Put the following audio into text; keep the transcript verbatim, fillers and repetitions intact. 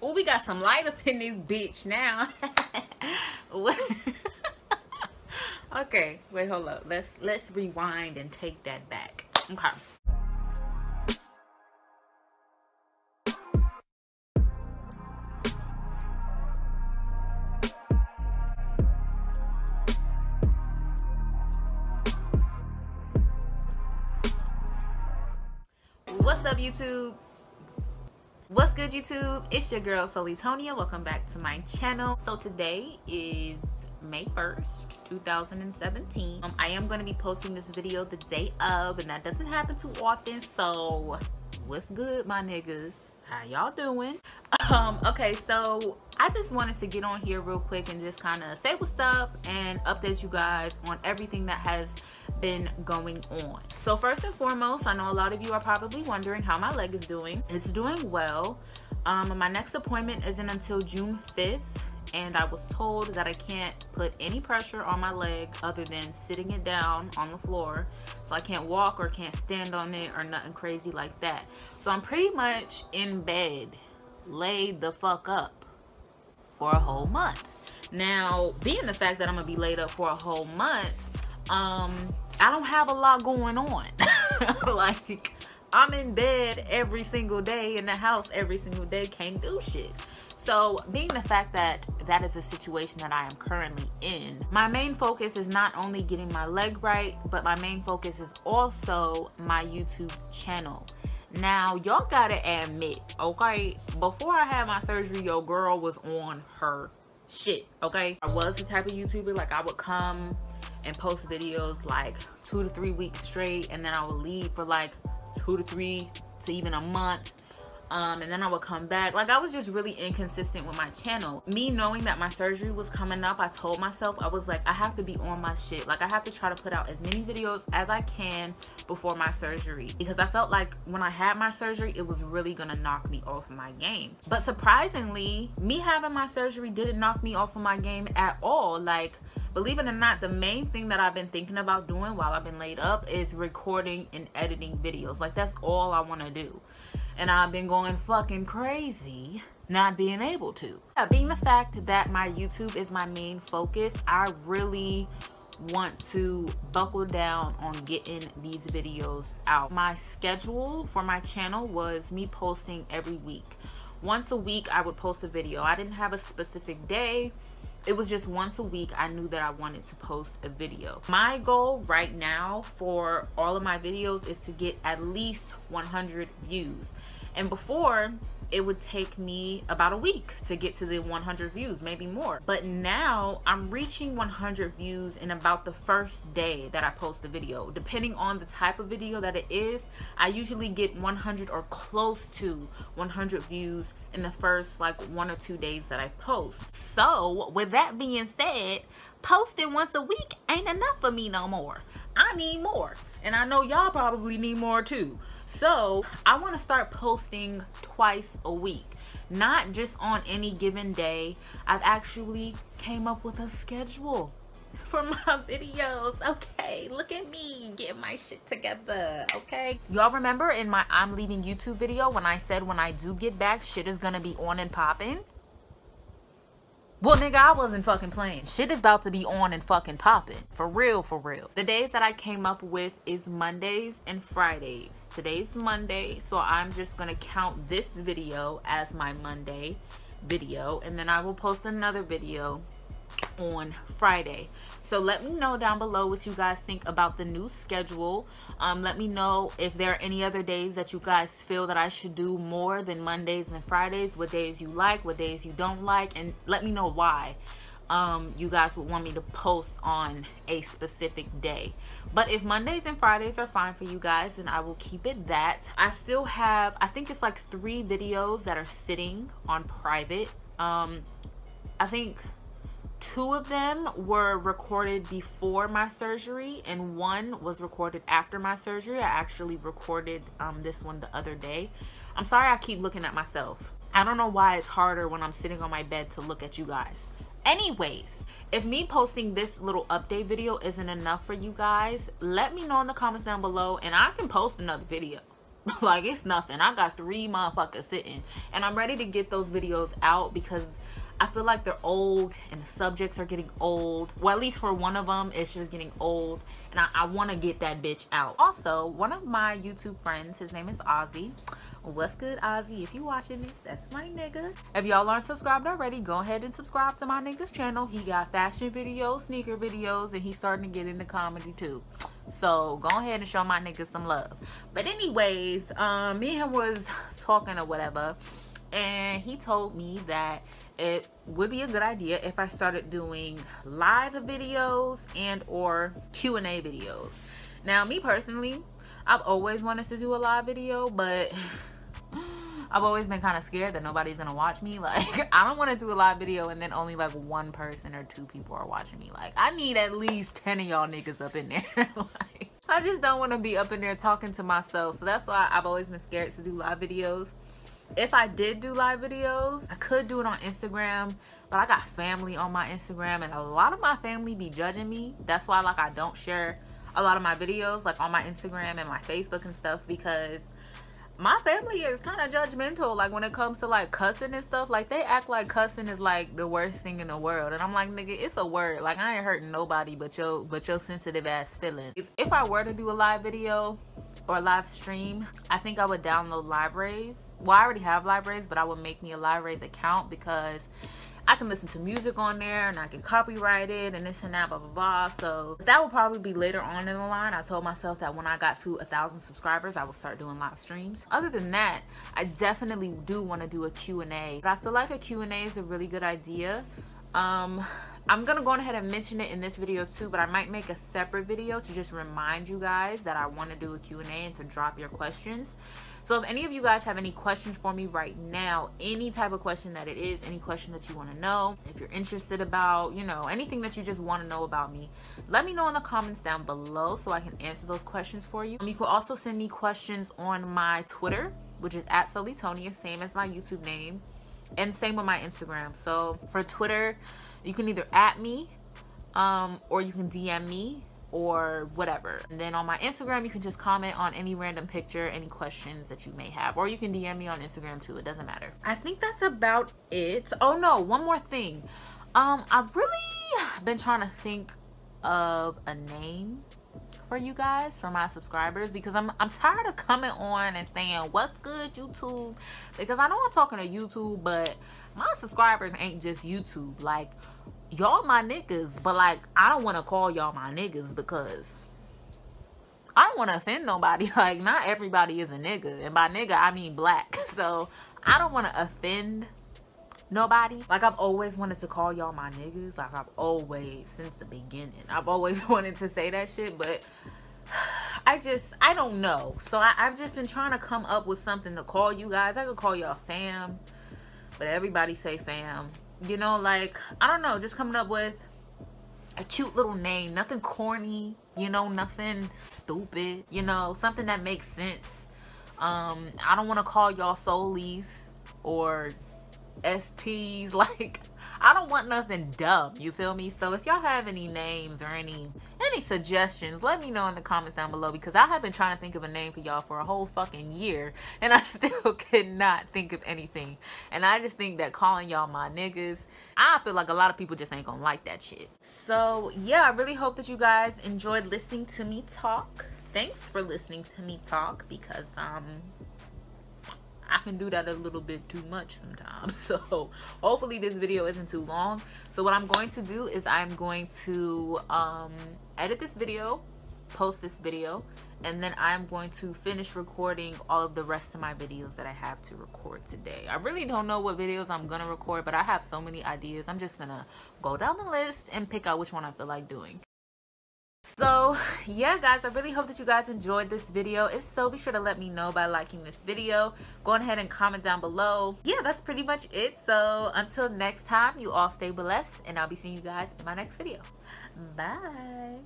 Oh, we got some light up in this bitch now. Okay, wait, hold up. Let's let's rewind and take that back. Okay. What's up, YouTube? What's good, YouTube? It's your girl SolelyTonia. Welcome back to my channel. So today is May first two thousand seventeen. um, I am going to be posting this video the day of, and that doesn't happen too often, so what's good, my niggas? How y'all doing? Um okay, so I just wanted to get on here real quick and just kind of say what's up and update you guys on everything that has been going on. So first and foremost, I know a lot of you are probably wondering how my leg is doing. It's doing well. Um my next appointment isn't until June fifth, and I was told that I can't put any pressure on my leg other than sitting it down on the floor. So I can't walk or can't stand on it or nothing crazy like that. So I'm pretty much in bed, laid the fuck up for a whole month. Now, being the fact that I'm gonna be laid up for a whole month, um, I don't have a lot going on. Like, I'm in bed every single day, in the house every single day, can't do shit. So being the fact that that is the situation that I am currently in, my main focus is not only getting my leg right, but my main focus is also my YouTube channel. Now, y'all gotta admit, okay, before I had my surgery, your girl was on her shit, okay? I was the type of YouTuber, like, I would come and post videos like two to three weeks straight, and then I would leave for like two to three to even a month. Um, and then I would come back. Like, I was just really inconsistent with my channel. Me knowing that my surgery was coming up, I told myself, I was like, I have to be on my shit. Like, I have to try to put out as many videos as I can before my surgery, because I felt like when I had my surgery, it was really gonna knock me off my game. But surprisingly, me having my surgery didn't knock me off of my game at all. Like, believe it or not, the main thing that I've been thinking about doing while I've been laid up is recording and editing videos. Like, that's all I wanna do. And I've been going fucking crazy not being able to. Yeah, being the fact that my YouTube is my main focus, I really want to buckle down on getting these videos out. My schedule for my channel was me posting every week. Once a week, I would post a video. I didn't have a specific day. It was just once a week I knew that I wanted to post a video. My goal right now for all of my videos is to get at least one hundred views. And before, it would take me about a week to get to the one hundred views, maybe more. But now I'm reaching one hundred views in about the first day that I post a video. Depending on the type of video that it is, I usually get one hundred or close to one hundred views in the first like one or two days that I post. So with that being said, posting once a week ain't enough for me no more. I need more, and I know y'all probably need more too. So I want to start posting twice a week, not just on any given day. I've actually came up with a schedule for my videos. Okay, look at me getting my shit together. Okay, y'all remember in my I'm leaving YouTube video when I said when I do get back, shit is gonna be on and popping? Well, nigga, I wasn't fucking playing. Shit is about to be on and fucking popping. For real, for real. The days that I came up with is Mondays and Fridays. Today's Monday, so I'm just gonna count this video as my Monday video, and then I will post another video on Friday. So let me know down below what you guys think about the new schedule. Um let me know if there are any other days that you guys feel that I should do more than Mondays and Fridays, what days you like, what days you don't like, and let me know why um you guys would want me to post on a specific day. But if Mondays and Fridays are fine for you guys, then I will keep it that. I still have, I think it's like three videos that are sitting on private. um I think two of them were recorded before my surgery and one was recorded after my surgery. I actually recorded um, this one the other day. I'm sorry I keep looking at myself. I don't know why it's harder when I'm sitting on my bed to look at you guys. Anyways, if me posting this little update video isn't enough for you guys, let me know in the comments down below and I can post another video. Like, it's nothing. I got three motherfuckers sitting, and I'm ready to get those videos out because I feel like they're old and the subjects are getting old. Well, at least for one of them, it's just getting old, and I, I want to get that bitch out. Also, one of my YouTube friends, his name is Ozzy. What's good, Ozzy? If you watching this, that's my nigga. If y'all aren't subscribed already, go ahead and subscribe to my nigga's channel. He got fashion videos, sneaker videos, and he's starting to get into comedy too. So go ahead and show my nigga some love. But anyways, um, me and him was talking or whatever, and he told me that it would be a good idea if I started doing live videos and or Q and A videos. Now, me personally, I've always wanted to do a live video, but I've always been kind of scared that nobody's gonna watch me. Like, I don't want to do a live video and then only like one person or two people are watching me. Like, I need at least ten of y'all niggas up in there. Like, I just don't want to be up in there talking to myself. So that's why I've always been scared to do live videos. If I did do live videos, I could do it on Instagram, but I got family on my Instagram, and a lot of my family be judging me. That's why, like, I don't share a lot of my videos, like, on my Instagram and my Facebook and stuff, because my family is kind of judgmental, like, when it comes to, like, cussing and stuff. Like, they act like cussing is, like, the worst thing in the world, and I'm like, nigga, it's a word. Like, I ain't hurting nobody but your, but your sensitive ass feelings. If, if I were to do a live video or live stream, I think I would download Libraries. Well, I already have Libraries, but I would make me a Libraries account because I can listen to music on there and I can copyright it and this and that, blah blah blah. So that will probably be later on in the line. I told myself that when I got to a thousand subscribers, I will start doing live streams. Other than that, I definitely do want to do a Q and A. But I feel like a Q and A is a really good idea. Um, I'm gonna go ahead and mention it in this video too, but I might make a separate video to just remind you guys that I want to do a Q and A and to drop your questions. So if any of you guys have any questions for me right now, any type of question that it is, any question that you want to know, if you're interested about, you know, anything that you just want to know about me, let me know in the comments down below so I can answer those questions for you. Um, you can also send me questions on my Twitter, which is at SolelyTonia, same as my YouTube name. And same with my Instagram. So for Twitter, you can either at me um, or you can D M me or whatever. And then on my Instagram, you can just comment on any random picture, any questions that you may have. Or you can D M me on Instagram too. It doesn't matter. I think that's about it. Oh no, one more thing. Um, I've really been trying to think of a name for you guys, for my subscribers, because I'm, I'm tired of coming on and saying what's good YouTube, because I know I'm talking to YouTube, but my subscribers ain't just YouTube. Like, y'all my niggas, but like, I don't want to call y'all my niggas because I don't want to offend nobody. Like, not everybody is a nigga, and by nigga I mean black. So I don't want to offend nobody. Like, I've always wanted to call y'all my niggas. Like, I've always, since the beginning, I've always wanted to say that shit, but I just, I don't know. So I, I've just been trying to come up with something to call you guys. I could call y'all fam, but everybody say fam. You know, like, I don't know, just coming up with a cute little name. Nothing corny, you know, nothing stupid, you know, something that makes sense. Um, I don't want to call y'all Solies or S Ts. Like, I don't want nothing dumb, you feel me? So if y'all have any names or any any suggestions, let me know in the comments down below, because I have been trying to think of a name for y'all for a whole fucking year, and I still could not think of anything. And I just think that calling y'all my niggas, I feel like a lot of people just ain't gonna like that shit. So yeah, I really hope that you guys enjoyed listening to me talk. Thanks for listening to me talk, because um I can do that a little bit too much sometimes. So hopefully this video isn't too long. So what I'm going to do is I'm going to um, edit this video, post this video, and then I'm going to finish recording all of the rest of my videos that I have to record today. I really don't know what videos I'm gonna record, but I have so many ideas. I'm just gonna go down the list and pick out which one I feel like doing. So yeah guys, I really hope that you guys enjoyed this video. If so, be sure to let me know by liking this video. Go ahead and comment down below. Yeah, that's pretty much it. So until next time, you all stay blessed, and I'll be seeing you guys in my next video. Bye.